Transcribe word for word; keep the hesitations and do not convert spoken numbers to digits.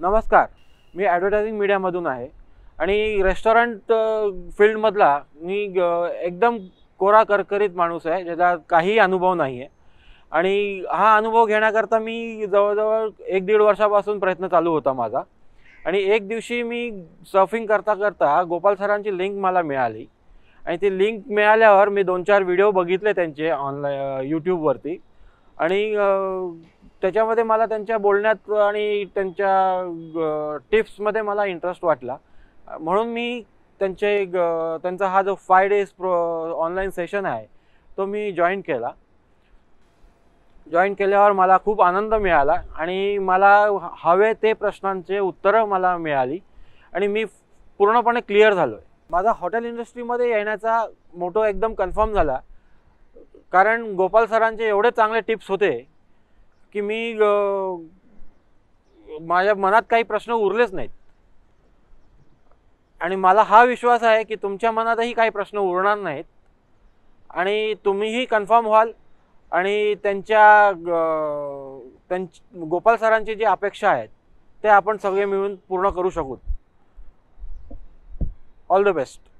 नमस्कार, मी ॲडव्हर्टायझिंग मीडियामधून आहे आणि रेस्टॉरंट फील्डमधला मी एकदम कोरा करकरीत माणूस आहे, ज्याचा काही अनुभव नाही आहे। आणि हा अनुभव घेण्याकरता मी जवळजवळ एक दीड वर्षापासून प्रयत्न चालू होता माझा। आणि एक दिवशी मी सर्फिंग करता करता गोपाल सरांची लिंक मला मिळाली आणि ती लिंक मिळाल्यावर मी दोन चार व्हिडिओ बघितले त्यांचे ऑनलाईन यूट्यूबवरती आणि त्याच्यामध्ये मला त्यांच्या बोलण्यात आणि त्यांच्या टिप्समध्ये मला इंटरेस्ट वाटला, म्हणून मी त्यांचे त्यांचा हा जो फाय डेज ऑनलाईन सेशन आहे तो मी जॉईन केला। जॉईन केल्यावर मला खूप आनंद मिळाला आणि मला हवे ते प्रश्नांचे उत्तरं मला मिळाली आणि मी पूर्णपणे क्लिअर झालो आहे। माझा हॉटेल इंडस्ट्रीमध्ये येण्याचा मोटो एकदम कन्फर्म झाला, कारण गोपाल सरांचे एवढे चांगले टिप्स होते की मी माझ्या मनात काही प्रश्न उरलेच नाहीत। आणि मला हा विश्वास आहे की तुमच्या मनातही काही प्रश्न उरणार नाहीत आणि तुम्हीही कन्फर्म व्हाल आणि त्यांच्या त्यांच्या गोपाल सरांची जी अपेक्षा आहेत ते आपण सगळे मिळून पूर्ण करू शकू। All the best.